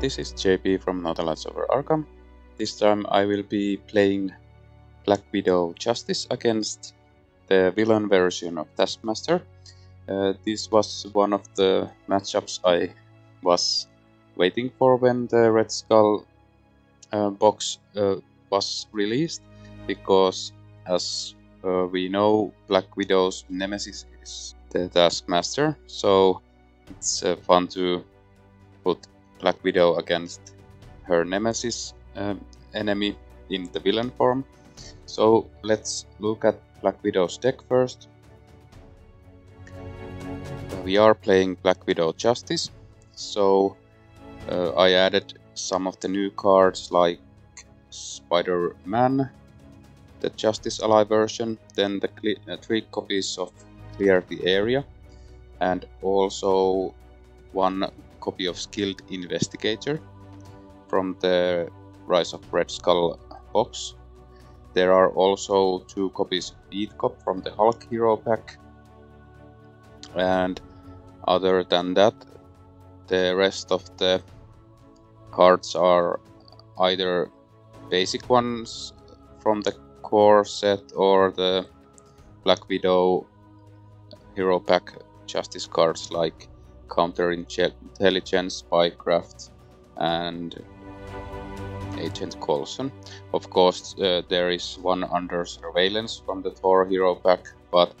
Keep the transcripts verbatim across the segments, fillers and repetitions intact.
This is J P from Not Alliance Over Arkham. This time I will be playing Black Widow Justice against the villain version of Taskmaster. Uh, this was one of the matchups I was waiting for when the Red Skull uh, box uh, was released, because as uh, we know, Black Widow's nemesis is the Taskmaster, so it's uh, fun to put Black Widow against her nemesis um, enemy in the villain form. So let's look at Black Widow's deck first. We are playing Black Widow Justice, so uh, I added some of the new cards like Spider-Man, the Justice Ally version, then the cle uh, three copies of Clear the Area, and also one copy of Skilled Investigator from the Rise of Red Skull box. There are also two copies of Beat Cop from the Hulk Hero pack, and other than that, the rest of the cards are either basic ones from the core set or the Black Widow Hero pack Justice cards like Counterintelligence, Spycraft, and Agent Coulson. Of course, uh, there is one Under Surveillance from the Thor Hero pack, but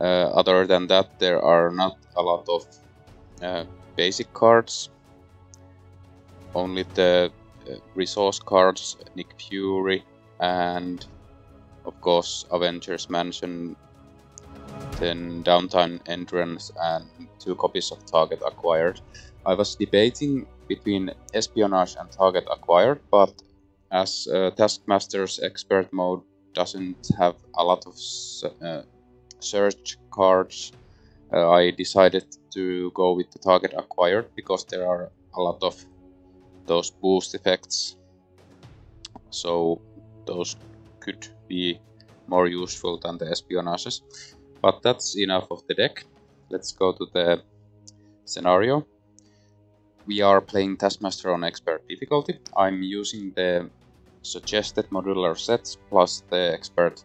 uh, other than that, there are not a lot of uh, basic cards. Only the uh, resource cards, Nick Fury, and of course Avengers Mansion, then Downtime Entrance, and two copies of Target Acquired. I was debating between Espionage and Target Acquired, but as uh, Taskmaster's Expert mode doesn't have a lot of uh, search cards, uh, I decided to go with the Target Acquired because there are a lot of those boost effects, so those could be more useful than the Espionages. But that's enough of the deck. Let's go to the scenario. We are playing Taskmaster on expert difficulty. I'm using the suggested modular sets plus the expert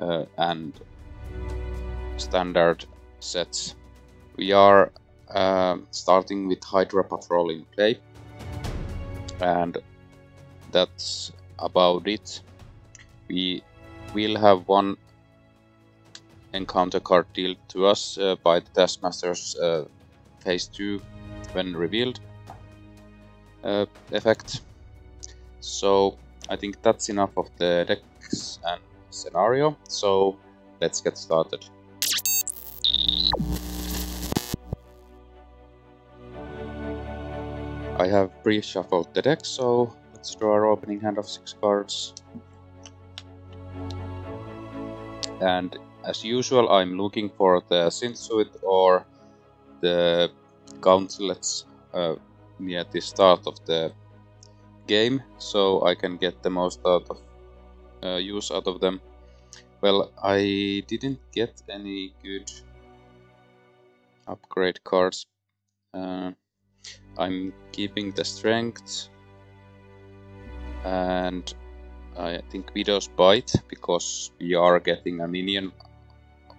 uh, and standard sets. We are uh, starting with Hydra Patrol in play, and that's about it. We will have one encounter card dealt to us uh, by the Taskmaster's uh, phase two when revealed uh, effect. So I think that's enough of the decks and scenario, so let's get started. I have pre-shuffled the deck, so let's draw our opening hand of six cards. And as usual, I'm looking for the synth suit or the gauntlets uh, near the start of the game, so I can get the most out of uh, use out of them. Well, I didn't get any good upgrade cards. Uh, I'm keeping the strength, and I think Widow's Bite, because we are getting a minion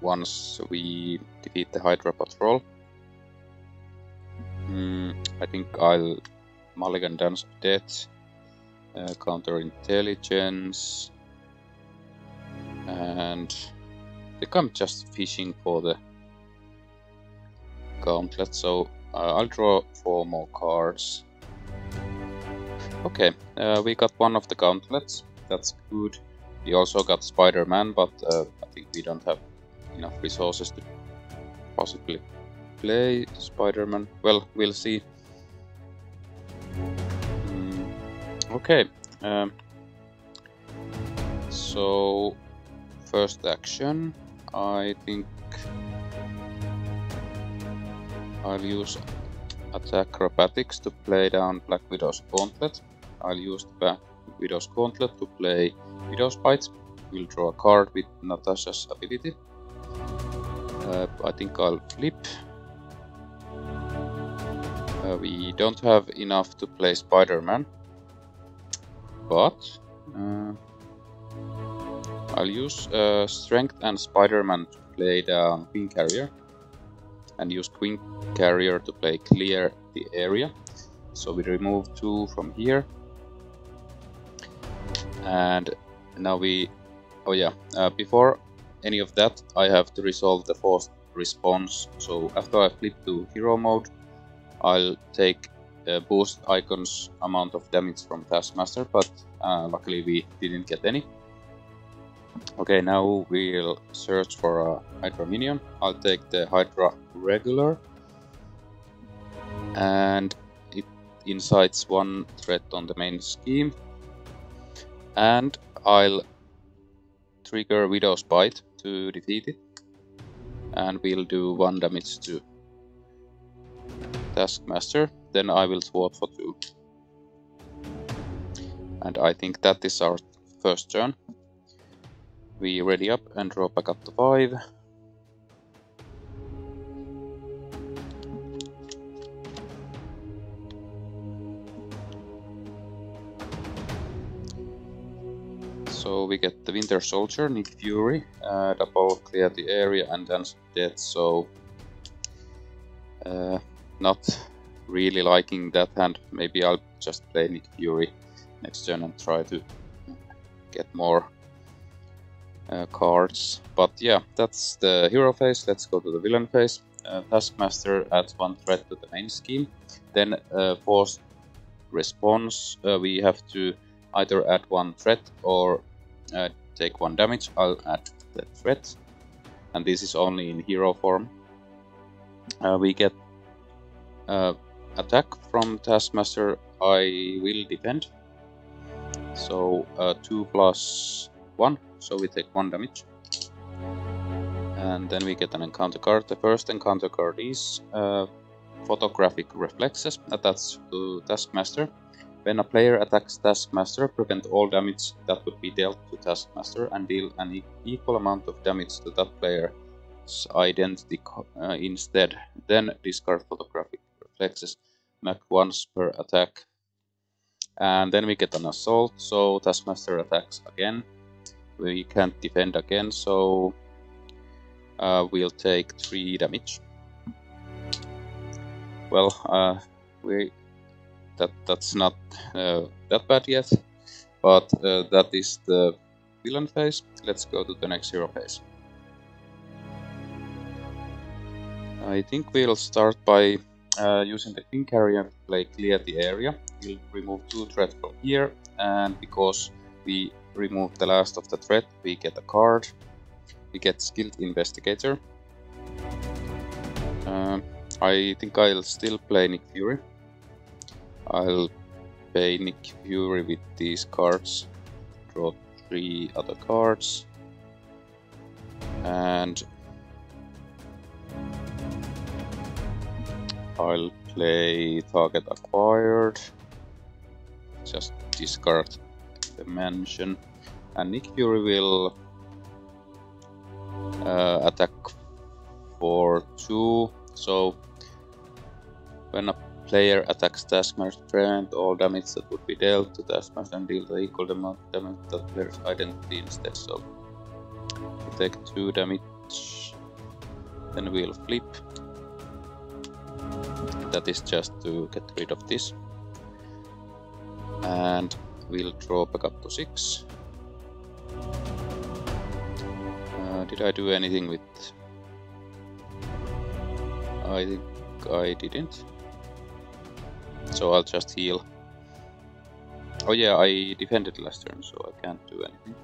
once we defeat the Hydra Patrol. Mm, I think I'll mulligan Dance of Death, uh, Counterintelligence, and I think I'm just fishing for the gauntlet, so uh, I'll draw four more cards. Okay, uh, we got one of the gauntlets. That's good. We also got Spider-Man, but uh, I think we don't have enough resources to possibly play Spider-Man. Well, we'll see. Mm, okay. Um, so, first action, I think I'll use attack acrobatics to play down Black Widow's gauntlet. I'll use the Widow's gauntlet to play Widow's Bite. We'll draw a card with Natasha's ability. Uh, I think I'll flip. Uh, we don't have enough to play Spider-Man, but uh, I'll use uh, Strength and Spider-Man to play the Queen Carrier, and use Queen Carrier to play Clear the Area. So we remove two from here, and now we, oh yeah, uh, before any of that I have to resolve the forced response, so after I flip to hero mode, I'll take uh, boost icon's amount of damage from Taskmaster, but uh, luckily we didn't get any. Okay, now we'll search for a Hydra minion. I'll take the Hydra regular, and it incites one threat on the main scheme, and I'll trigger Widow's Bite to defeat it, and we'll do one damage to Taskmaster, then I will swap for two. And I think that is our first turn. We ready up and draw back up to five. So we get the Winter Soldier, Nick Fury, uh, double Clear the Area and Dance of Death, so uh, not really liking that hand. Maybe I'll just play Nick Fury next turn and try to get more uh, cards. But yeah, that's the hero phase. Let's go to the villain phase. Uh, Taskmaster adds one threat to the main scheme. Then uh, forced response, uh, we have to either add one threat or uh, take one damage. I'll add the threat, and this is only in hero form. Uh, we get Uh, attack from Taskmaster. I will defend, so uh, two plus one, so we take one damage, and then we get an encounter card. The first encounter card is uh, photographic reflexes attached to Taskmaster. When a player attacks Taskmaster, prevent all damage that would be dealt to Taskmaster and deal an e equal amount of damage to that player's identity uh, instead, then discard photographic reflexes, knock once per attack. And then we get an assault, so Taskmaster attacks again. We can't defend again, so uh, we'll take three damage. Well, uh, we that that's not uh, that bad yet, but uh, that is the villain phase. Let's go to the next hero phase. I think we'll start by Uh, using the Queen Carrier to play Clear the Area. We'll remove two threats from here, and because we remove the last of the threat, we get a card. We get Skilled Investigator. Uh, I think I'll still play Nick Fury. I'll pay Nick Fury with these cards. Draw three other cards. And I'll play Target Acquired, just discard the mansion, and Nick Fury will uh, attack for two, so when a player attacks Taskmaster, prevent all damage that would be dealt to Taskmaster and deal the equal amount of damage to the player's identity instead, so we take two damage, then we'll flip. That is just to get rid of this, and we'll draw back up to six. Uh, did I do anything with? I think I didn't. So I'll just heal. Oh yeah, I defended last turn, so I can't do anything.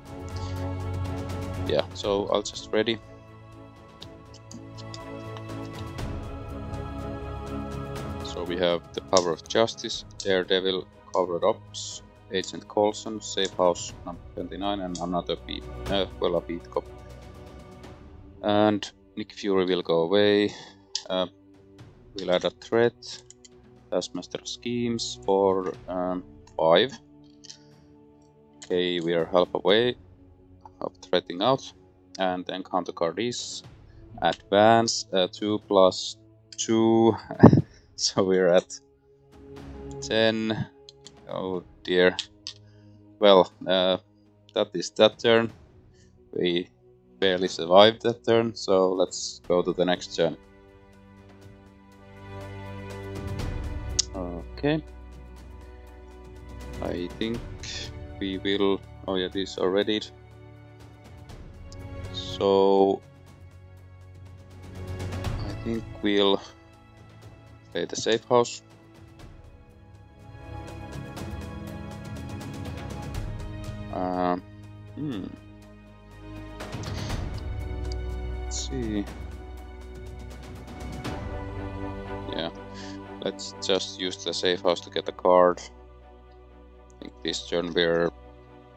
Yeah, so I'll just ready. We have the Power of Justice, Daredevil, Covert Ops, Agent Coulson, Safe House number twenty-nine, and another beat, uh, well, a Beat Cop. And Nick Fury will go away. Uh, we'll add a threat, Taskmaster schemes for um, five. Okay, we are half away of threatening out, and then counter card is advance uh, two plus two. So we're at Then, oh dear. Well, uh, that is that turn. We barely survived that turn, so let's go to the next turn. Okay. I think we will... Oh yeah, this already. So... I think we'll play the safe house. Um, hmm. Let's see. Yeah, let's just use the safe house to get a card. I think this turn we're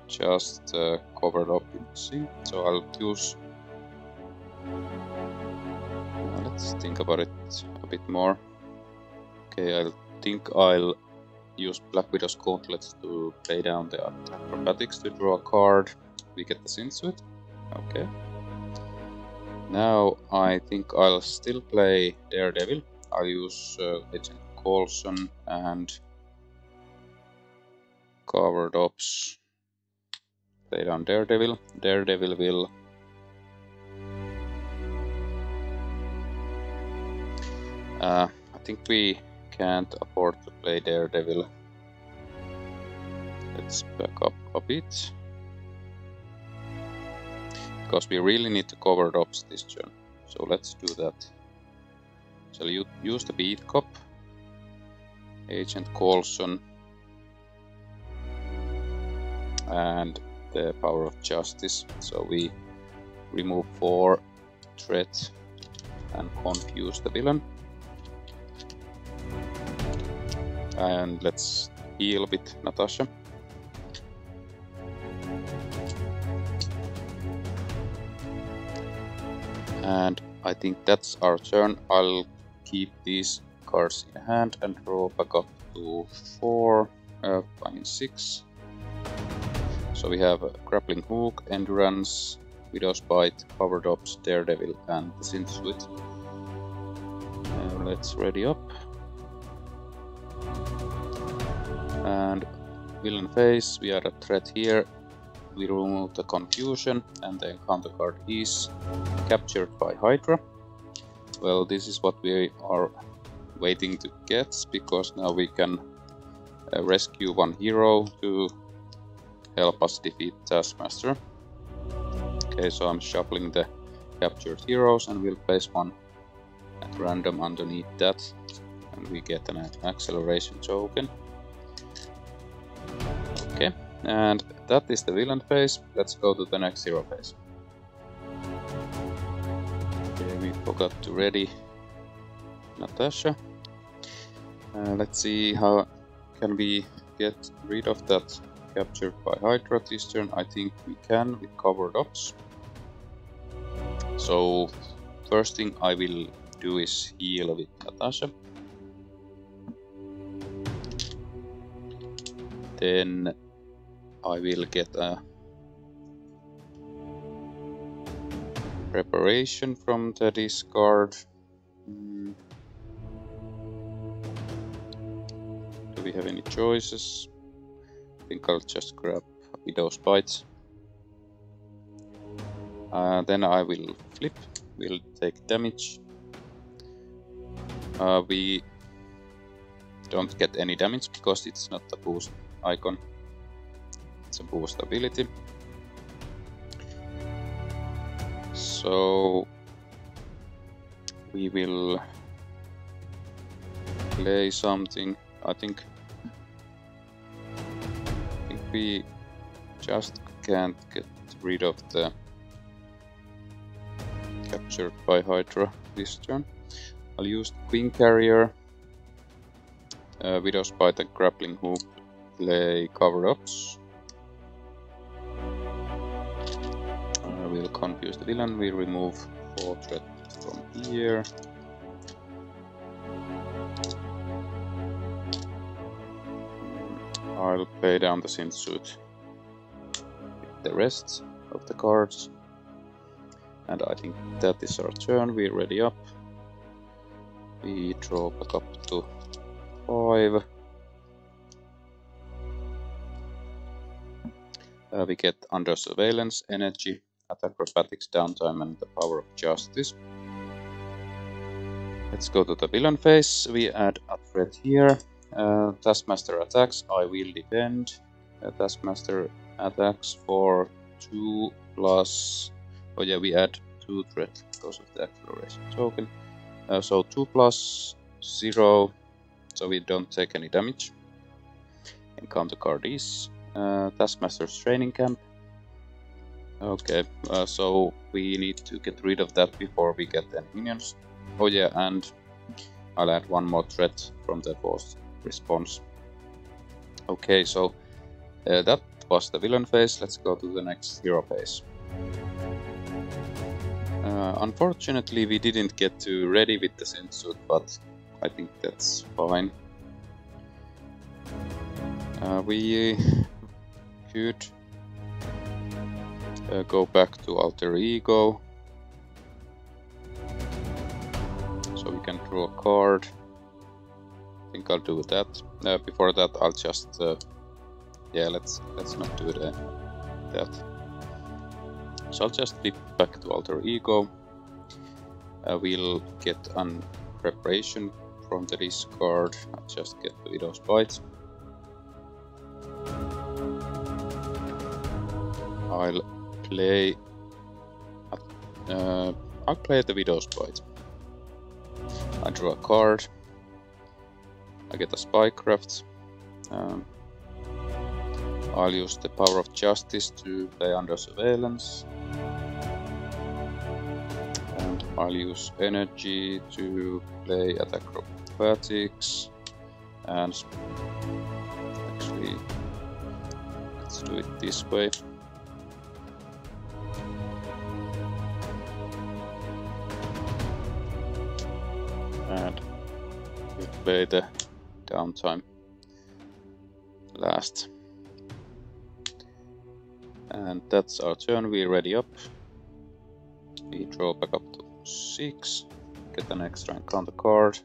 just uh, covered up in sync, so I'll use. Uh, let's think about it a bit more. Okay, I think I'll use Black Widow's gauntlet to play down the acrobatics to draw a card. We get the synth suit. Okay. Now I think I'll still play Daredevil. I'll use uh, Agent Coulson and Covert Ops. Play down Daredevil. Daredevil will uh, I think we can't afford to play Daredevil. Let's back up a bit, because we really need to cover ops this turn. So let's do that. Shall you use the Beat Cop? Agent Coulson. And the Power of Justice. So we remove four threats and confuse the villain. And let's heal a bit Natasha. And I think that's our turn. I'll keep these cards in hand and draw back up to four, uh, I mean six. So we have Grappling Hook, Endurance, Widow's Bite, Covert Ops, Daredevil and the Synth Suit. Uh, let's ready up. And villain phase, we are a threat here. We remove the confusion, and the encounter card is captured by Hydra. Well, this is what we are waiting to get, because now we can uh, rescue one hero to help us defeat Taskmaster. Okay, so I'm shuffling the captured heroes, and we'll place one at random underneath that, and we get an acceleration token. Okay, and that is the villain phase. Let's go to the next hero phase. Okay, we forgot to ready Natasha. Uh, let's see how can we get rid of that captured by Hydra this turn. I think we can with Covert Ops. So first thing I will do is heal with Natasha. Then I will get a preparation from the discard. Mm. Do we have any choices? I think I'll just grab Widow's Bite. Uh, then I will flip, we'll take damage. Uh, we don't get any damage because it's not a boost icon. It's a boost ability. So we will play something. I think, I think we just can't get rid of the captured by Hydra this turn. I'll use the Queen Carrier, uh, Widow's Bite and Grappling Hook. Play Cover Ups. Uh, we'll confuse the villain. We remove four threats from here. I'll play down the synth suit with the rest of the cards. And I think that is our turn. We're ready up. We draw back up to five. Uh, we get Under Surveillance, Energy, Acrobatics, Downtime and the Power of Justice. Let's go to the villain phase. We add a threat here. Uh, Taskmaster attacks, I will defend. Uh, Taskmaster attacks for two plus... Oh yeah, we add two threat because of the acceleration token. Uh, so two plus zero, so we don't take any damage. Encounter card is uh, Taskmaster's training camp. Okay, uh, so we need to get rid of that before we get any minions. Oh yeah, and I'll add one more threat from the boss response. Okay, so uh, that was the villain phase. Let's go to the next hero phase. Uh, unfortunately, we didn't get to ready with the synth suit, but I think that's fine. Uh, we could uh, go back to Alter Ego. So we can draw a card. I think I'll do that. Uh, before that, I'll just uh, yeah. Let's let's not do that. that. So I'll just flip back to Alter Ego. Uh, we'll get an preparation from the discard. I'll just get the Widow's Bite. I'll play. Uh, I'll play the Widow's Bite. I draw a card. I get a Spycraft. Um, I'll use the Power of Justice to play Under Surveillance. And I'll use Energy to play at Acrobatics. And actually, let's do it this way. And we play the Downtime last. And that's our turn. We ready up. We draw back up to six. Get an extra encounter card.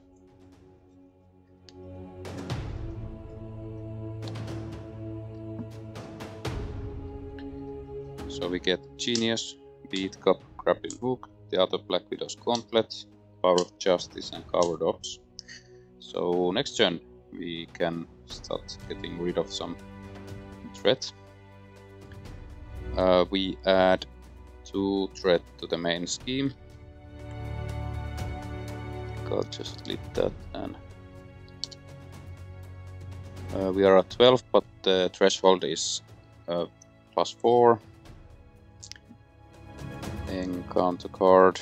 So we get Genius, Beat Cop, Grappling Hook, the other Black Widow's Gauntlet, Power of Justice and Covert Ops. So next turn we can start getting rid of some threats. Uh, we add two threat to the main scheme. I'll just leave that. And uh, we are at twelve, but the threshold is uh, plus four. Encounter card.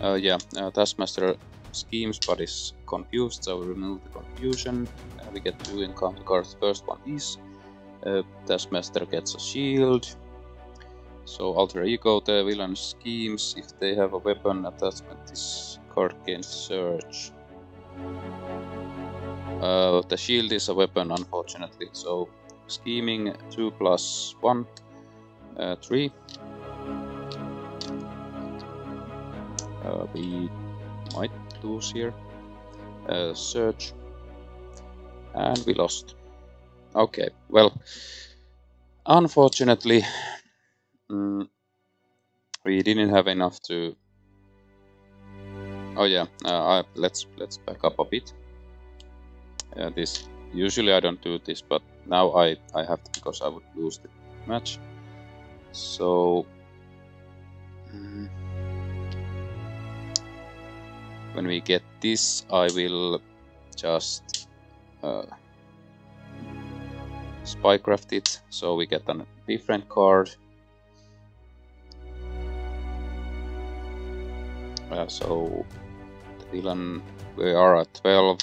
Uh, yeah, uh, Taskmaster schemes, but is confused, so we remove the confusion. Uh, we get two encounter cards. First one is. Uh, Taskmaster gets a shield. So Alter Ego, the villain schemes, if they have a weapon attachment, this card gains Surge. Uh, the shield is a weapon, unfortunately, so scheming two plus one, uh, three. Uh, we might lose here. Uh, Surge. And we lost. Okay, well, unfortunately, mm, we didn't have enough to. Oh yeah, uh, I, let's let's back up a bit. Uh, this usually I don't do this, but now I I have to because I would lose the match. So mm, when we get this, I will just. Uh, Spycraft it, so we get a different card. Uh, so the villain, we are at twelve.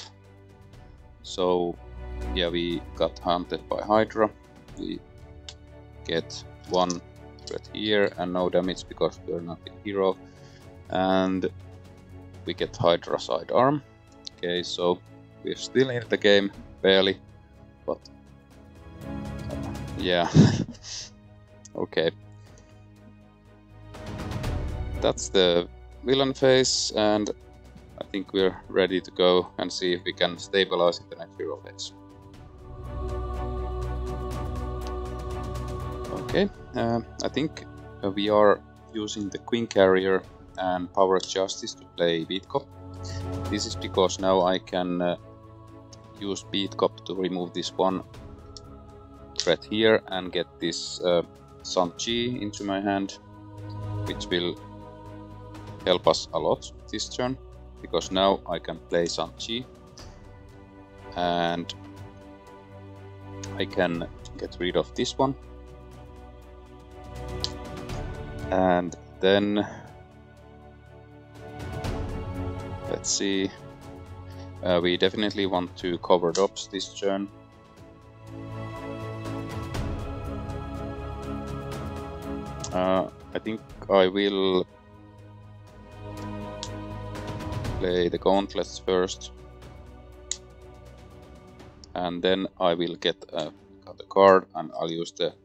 So yeah, we got hunted by Hydra. We get one threat here and no damage because we're not a hero. And we get Hydra sidearm. Okay, so we're still in the game, barely, but. Yeah. Okay. That's the villain phase, and I think we're ready to go and see if we can stabilize the next hero phase. Okay, uh, I think uh, we are using the Queen Carrier and Power Justice to play Beat Cop. This is because now I can uh, use Beat Cop to remove this one threat here and get this uh, Shang-Chi into my hand, which will help us a lot this turn, because now I can play Shang-Chi and I can get rid of this one. And then let's see, uh, we definitely want to Covert Ops this turn. Uh, I think I will play the gauntlets first, and then I will get a, a card, and I'll use the,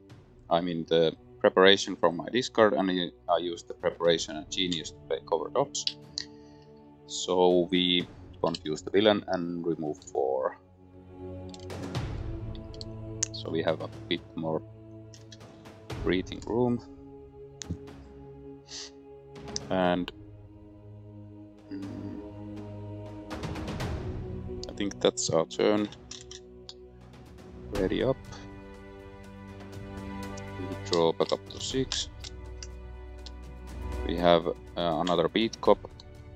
I mean the preparation from my discard, and I use the preparation and genius to play Covert Ops. So we confuse the villain and remove four. So we have a bit more breathing room. And mm, I think that's our turn. Ready up. We draw back up to six. We have uh, another Beat Cop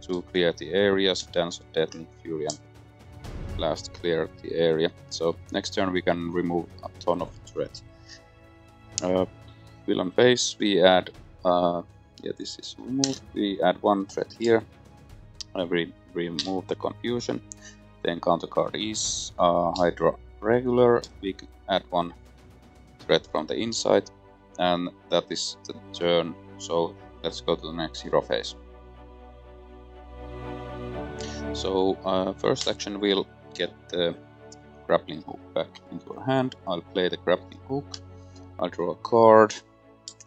to Clear the Areas, Dance of Death, Nick Fury, and last Clear the Area. So next turn we can remove a ton of threats. Uh, villain phase, we add, uh, yeah this is removed, we add one threat here, uh, we remove the confusion, then counter card is uh, Hydra regular, we add one threat from the inside, and that is the turn, so let's go to the next hero phase. So uh, first action we'll get the grappling hook back into our hand. I'll play the grappling hook, I'll draw a card,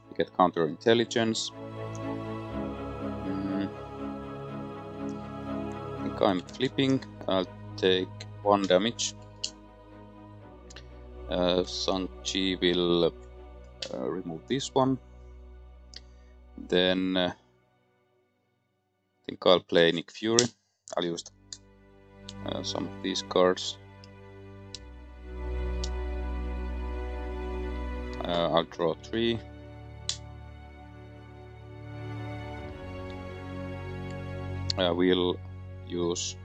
we get Counterintelligence. Mm. I think I'm flipping, I'll take one damage. Uh, Shang-Chi will uh, uh, remove this one. Then uh, I think I'll play Nick Fury. I'll use uh, some of these cards. Uh, I'll draw three. I will use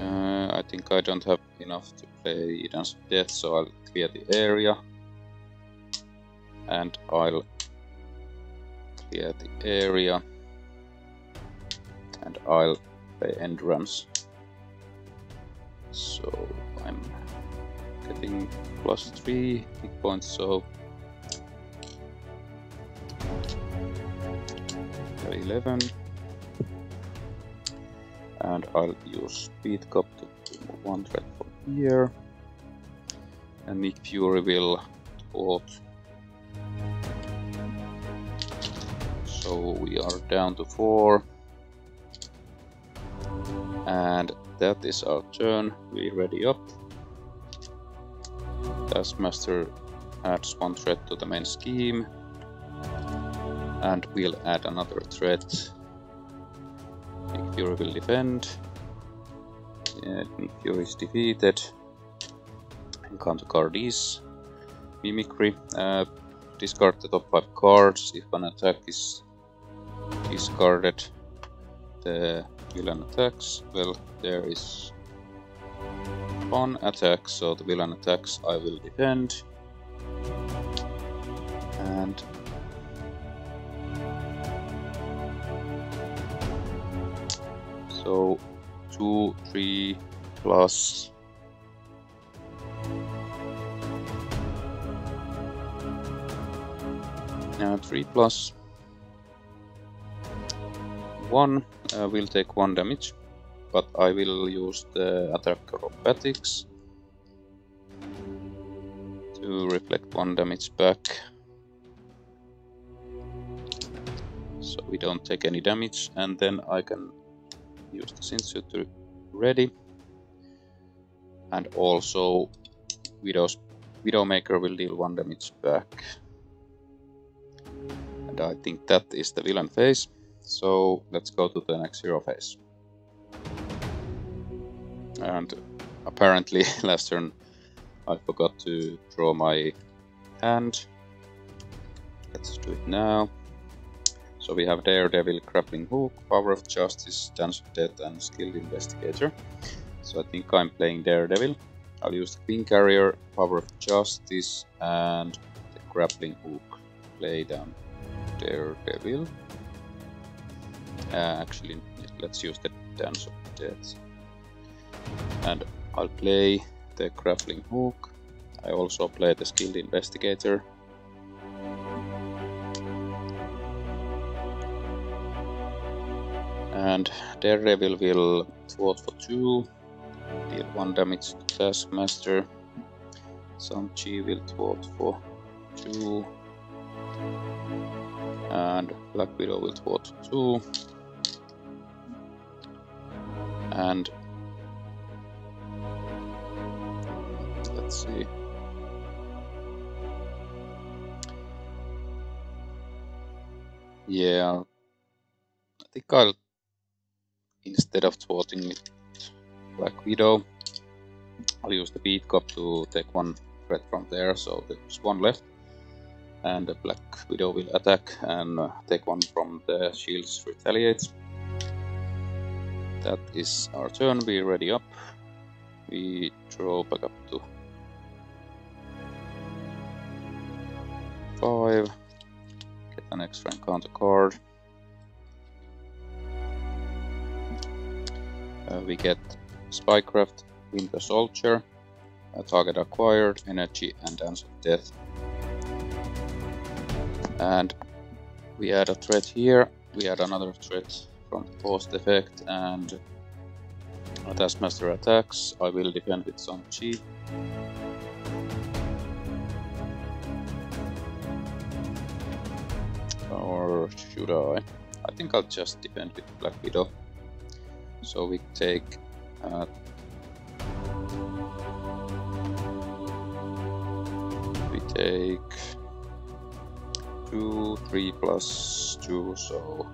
uh, I think I don't have enough to play Dance of Death, so I'll Clear the Area, and I'll Clear the Area, and I'll play Endurance. So I'm getting plus three hit points, so eleven, and I'll use Speed Cop to remove one threat from here, and Nick Fury will port. So we are down to four, and that is our turn. We ready up. Taskmaster adds one threat to the main scheme, and we'll add another threat. Nick Fury will defend. Yeah, Nick Fury is defeated. And counter card is Mimicry. Uh, discard the top five cards. If an attack is discarded, the villain attacks. Well, there is one attack, so the villain attacks, I will defend. And so two, three plus uh, three plus one. Uh, will take one damage, but I will use the attack acrobatics to reflect one damage back, so we don't take any damage, and then I can use the synth suit to ready, and also Widow's, Widowmaker will deal one damage back. And I think that is the villain phase, so let's go to the next hero phase. And apparently last turn I forgot to draw my hand. Let's do it now. So we have Daredevil, Grappling Hook, Power of Justice, Dance of Death and Skilled Investigator. So I think I'm playing Daredevil. I'll use the Queen Carrier, Power of Justice and the Grappling Hook. Play down Daredevil. Uh, actually, let's use the Dance of Death. And I'll play the Grappling Hook. I also play the Skilled Investigator. And Daredevil will thwart for two, deal one damage to Taskmaster. Shang-Chi will thwart for two. And Black Widow will thwart for two. And let's see. Yeah, I think I'll, instead of thwarting with Black Widow, I'll use the Beat Cop to take one threat from there, so there's one left. And the Black Widow will attack and take one from the shields, retaliates. That is our turn, we ready up. We draw back up to five, get an extra encounter card. Uh, we get Spycraft, Winter Soldier, a target acquired, energy and Dance of Death. And we add a threat here, we add another threat from the post effect and a Taskmaster attacks. I will defend with Shang-Chi. Or should I? I think I'll just defend with Black Widow. So we take uh, we take two, three plus two. So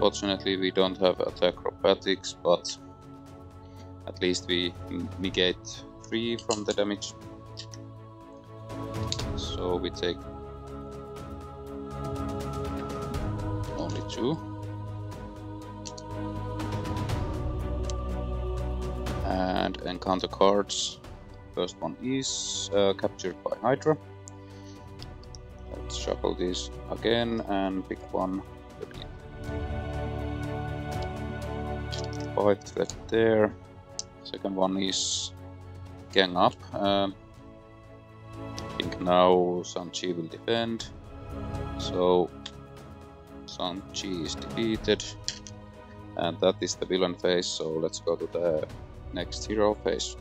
fortunately we don't have attack acrobatics, but at least we negate three from the damage. So we take only two. And encounter cards. First one is uh, captured by Hydra. Let's shuffle this again and pick one. Five threat there. Second one is gang up. Um, I think now Shang-Chi will defend. So Shang-Chi is defeated. And that is the villain phase, so let's go to the next hero phase.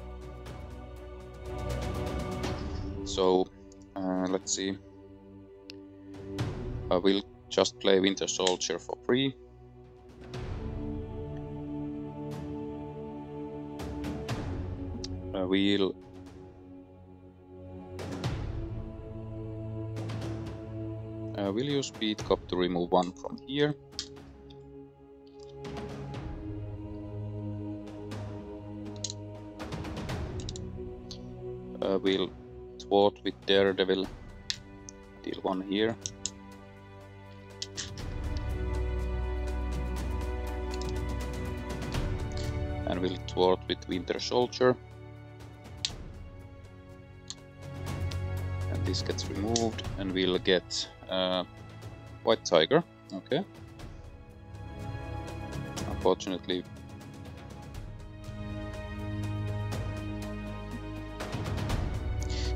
So uh, let's see. I will just play Winter Soldier for free. I will I will use Beat Cop to remove one from here. I will thwart with Daredevil, deal one here. And we'll thwart with Winter Soldier. And this gets removed and we'll get uh, White Tiger, okay. Unfortunately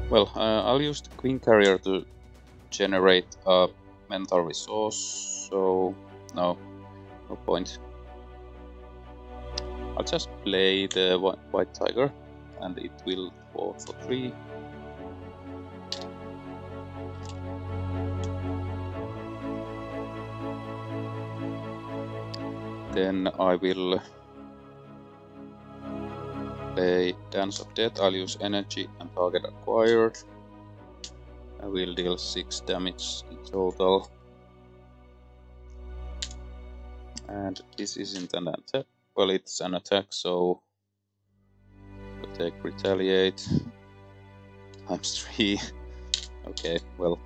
Well, uh, I'll use the Queen Carrier to generate a mental resource, so no, no point. I'll just play the White Tiger, and it will go for three. Then I will play Dance of Death, I'll use energy and target acquired. I will deal six damage in total. And this isn't an attack. Well, it's an attack, so I'll take retaliate times three. Okay, well,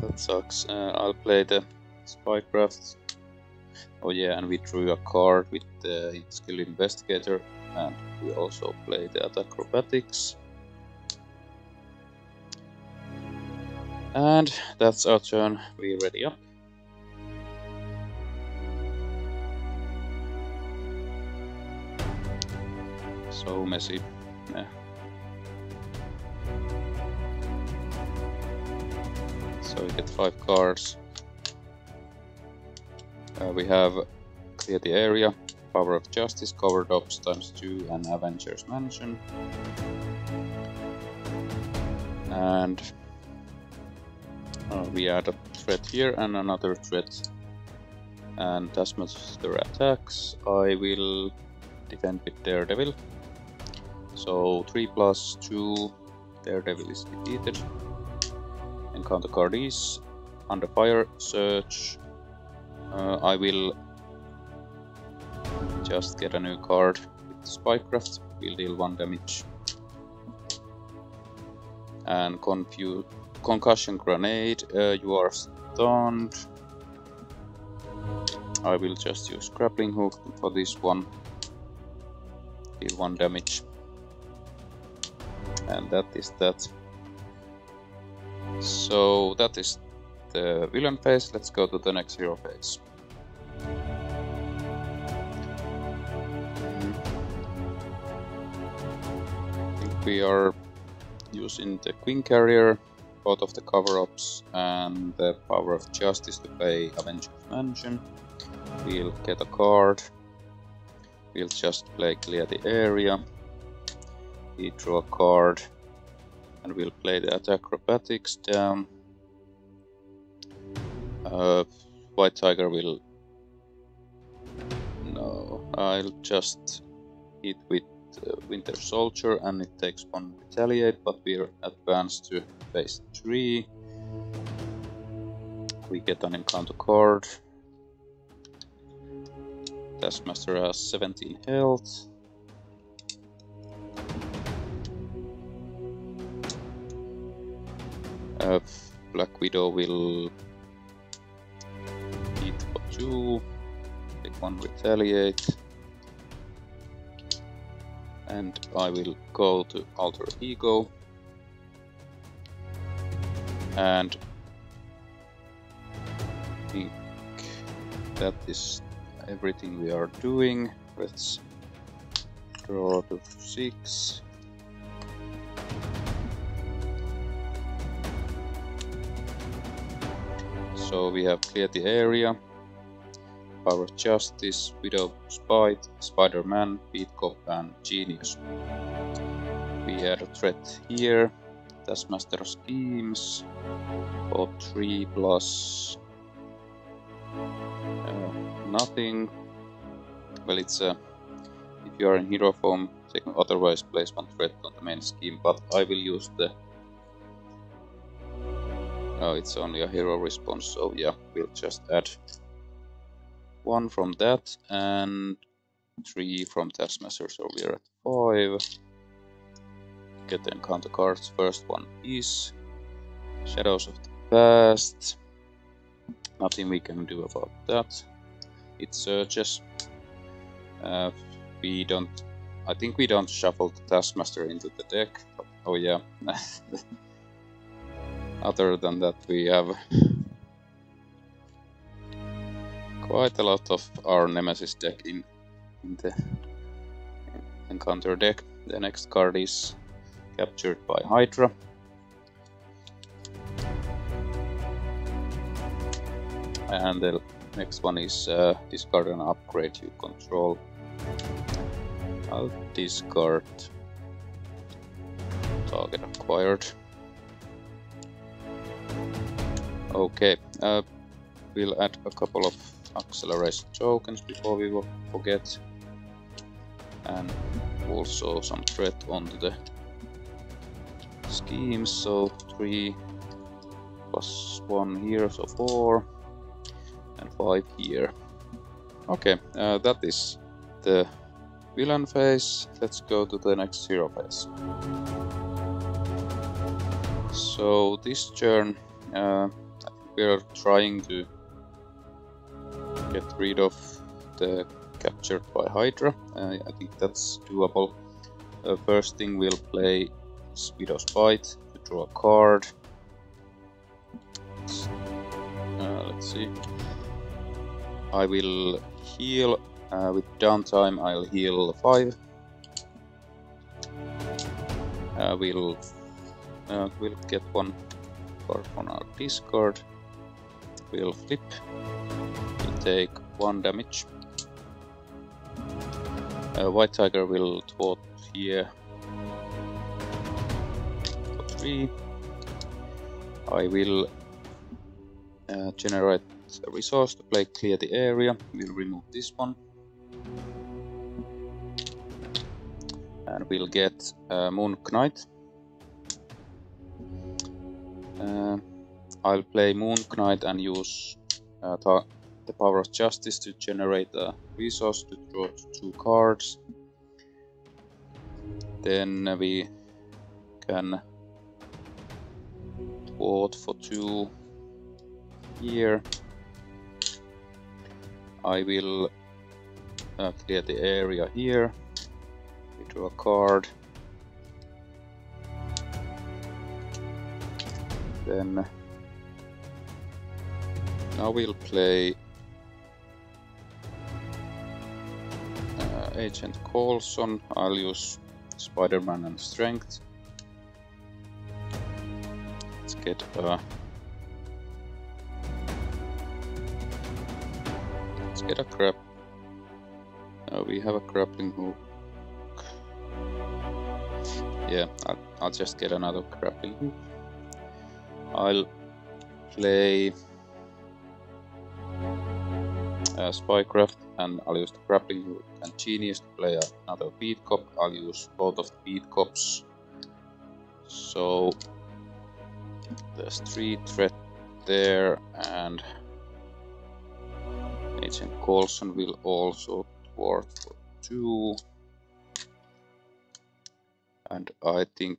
that sucks. Uh, I'll play the Spycraft. Oh yeah, and we drew a card with the Skilled Investigator, and we also play the Acrobatics. And that's our turn. We ready up. So messy. Yeah. So we get five cards. Uh, we have Clear the Area, Power of Justice, Covert Ops times two, and Avengers Mansion. And uh, we add a threat here and another threat. And Taskmaster attacks. I will defend with Daredevil. So three plus two, Daredevil is defeated. Encounter card is Under Fire, Search. Uh, I will just get a new card with Spycraft. We'll deal one damage. And confu Concussion Grenade, uh, you are stunned. I will just use Grappling Hook for this one. Deal one damage. And that is that. So that is the villain phase. Let's go to the next hero phase. I think we are using the Queen Carrier, both of the Cover Ops and the Power of Justice to play Avengers Mansion. We'll get a card. We'll just play Clear the Area. We draw a card. And we'll play the Acrobatics down. Uh, White Tiger will... No, I'll just hit with uh, Winter Soldier and it takes one retaliate, but we're advanced to phase three. We get an encounter card. Taskmaster has seventeen health. Uh, Black Widow will hit for two, take one retaliate, and I will go to Alter Ego, and I think that is everything we are doing. Let's draw to six. So we have Clear the Area, Power of Justice, Widow's Bite, Spider-Man, Beat Cop, and Genius. We add a threat here, Taskmaster Schemes, for three plus uh, nothing. Well, it's a, if you are in hero form, otherwise place one threat on the main scheme, but I will use the... No, it's only a hero response, so yeah, we'll just add one from that and three from Taskmaster, so we're at five. Get the encounter cards. First one is Shadows of the Past. Nothing we can do about that. It searches. Uh, we don't. I think we don't shuffle the Taskmaster into the deck. But, oh yeah. Other than that, we have quite a lot of our Nemesis deck in, in the encounter deck. The next card is Captured by Hydra. And the next one is uh, discard and upgrade you control. I'll discard target acquired. Okay, uh, we'll add a couple of acceleration tokens before we forget. and also some threat onto the scheme. So three plus one here, so four, and five here. Okay, uh, that is the villain phase. Let's go to the next hero phase. So this turn uh, we are trying to get rid of the captured by Hydra. Uh, I think that's doable. Uh, first thing we'll play is Widow's Bite to draw a card. Uh, let's see. I will heal uh, with downtime. I'll heal five. Uh, we'll uh, we'll get one card on our discard. We'll flip. We'll take one damage. Uh, White Tiger will thwart here for three. I will uh, generate a resource to play Clear the Area. We'll remove this one. And we'll get uh, Moon Knight. Uh, I'll play Moon Knight and use uh, the Power of Justice to generate a resource to draw two cards. Then we can thwart for two here. I will uh, clear the area here. We draw a card. Then now we'll play uh, Agent Coulson. I'll use Spider-Man and Strength. Let's get a let's get a grab. Uh, we have a grappling hook. Yeah, I'll, I'll just get another grappling hook. I'll play uh, Spycraft and I'll use the grappling hook and Genius to play another Beat Cop. I'll use both of the Beat Cops. So there's three threat there, and Agent Coulson will also thwart for two. And I think,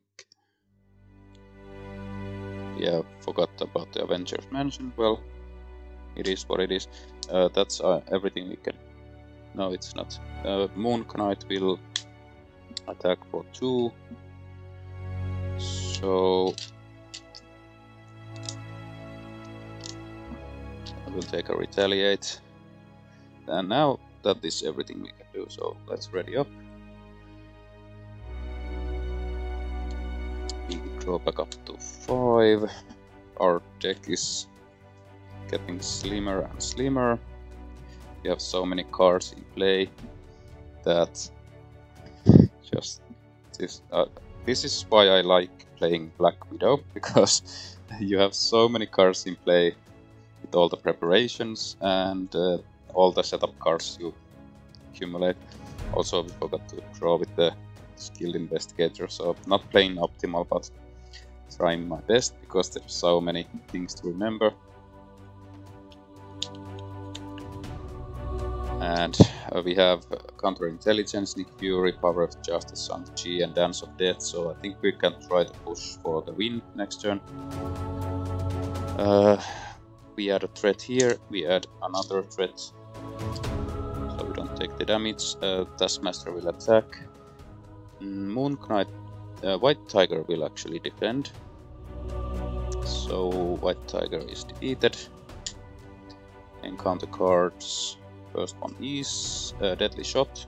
yeah, forgot about the Avengers Mansion. Well, it is what it is. Uh, that's uh, everything we can. No, it's not. Uh, Moon Knight will attack for two. So I will take a retaliate. And now that is everything we can do. So let's ready up. Go back up to five. Our deck is getting slimmer and slimmer. We have so many cards in play that just this. Uh, this is why I like playing Black Widow, because you have so many cards in play with all the preparations and uh, all the setup cards you accumulate. Also, we forgot to draw with the Skilled Investigator, so not playing optimal, but trying my best, because there's so many things to remember. And uh, we have uh, Counterintelligence, Nick Fury, Power of Justice, Shang-Chi and Dance of Death, so I think we can try to push for the win next turn. Uh, we add a threat here, we add another threat, so we don't take the damage. Uh, Taskmaster will attack. Moon Knight, uh, White Tiger will actually defend, so White Tiger is defeated. Encounter cards, first one is uh, Deadly Shot.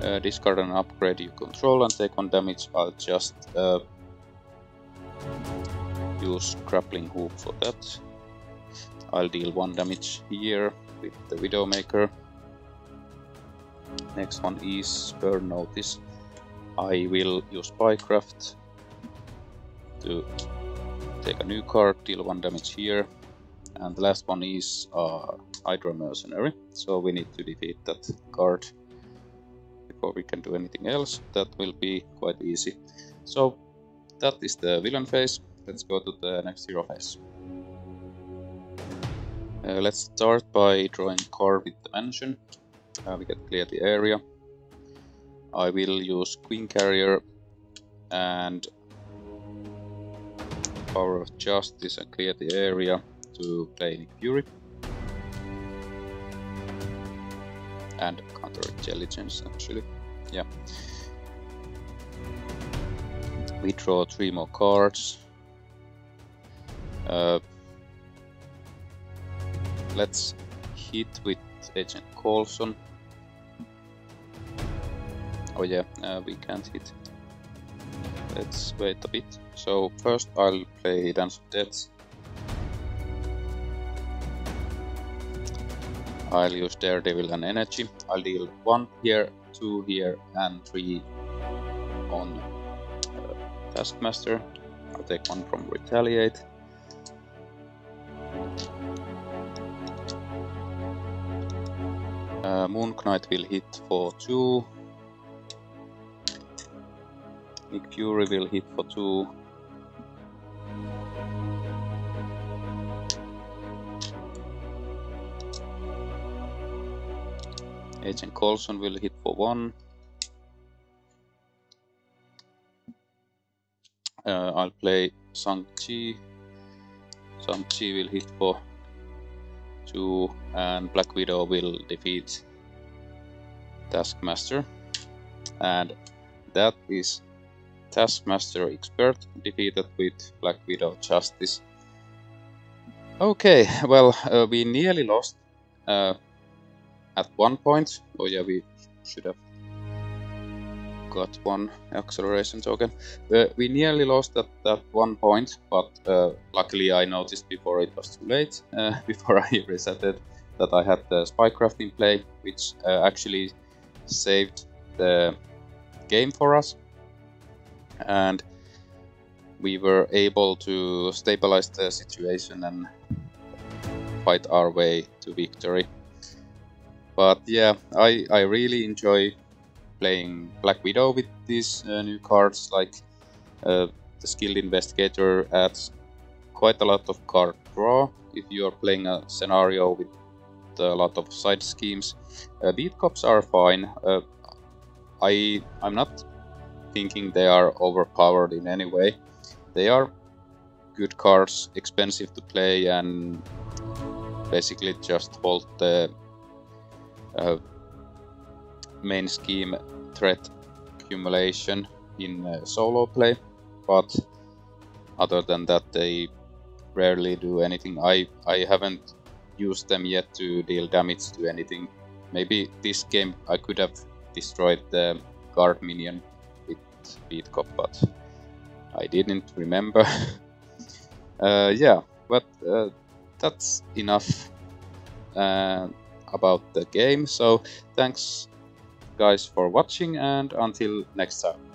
Uh, discard an upgrade you control and take one damage. I'll just uh, use Grappling Hook for that. I'll deal one damage here with the Widowmaker. Next one is Burn Notice. I will use Spycraft to take a new card, deal one damage here. and the last one is uh, Hydra Mercenary, so we need to defeat that guard before we can do anything else. That will be quite easy. So that is the villain phase. Let's go to the next hero phase. Uh, let's start by drawing car with the mansion. Uh, we can clear the area. I will use Queen Carrier and Power of Justice and clear the area to play Nick Fury. And Counterintelligence, actually. Yeah. We draw three more cards. Uh, let's hit with Agent Coulson. Oh yeah, uh, we can't hit. Let's wait a bit. So first I'll play Dance of Death. I'll use Daredevil and Energy. I'll deal one here, two here and three on uh, Taskmaster. I'll take one from Retaliate. Uh, Moon Knight will hit for two. Nick Fury will hit for two. Agent Coulson will hit for one. Uh, I'll play Shang-Chi. Shang-Chi will hit for two, and Black Widow will defeat Taskmaster. And that is Taskmaster Expert defeated with Black Widow Justice. Okay, well, uh, we nearly lost uh, at one point. Oh yeah, we should have got one acceleration token. Uh, we nearly lost at that one point, but uh, luckily I noticed before it was too late, uh, before I resetted, that I had the Spycraft in play, which uh, actually saved the game for us. And we were able to stabilize the situation and fight our way to victory. But yeah, I, I really enjoy playing Black Widow with these uh, new cards. Like uh, the Skilled Investigator adds quite a lot of card draw if you are playing a scenario with a lot of side schemes. Uh, Beat Cops are fine. Uh, I, I'm not thinking they are overpowered in any way. They are good cards, expensive to play, and basically just hold the uh, main scheme threat accumulation in uh, solo play, but other than that they rarely do anything. I, I haven't used them yet to deal damage to anything. Maybe this game I could have destroyed the guard minion Beat Cop, but I didn't remember. uh, yeah, but uh, that's enough uh, about the game. So thanks guys for watching, and until next time.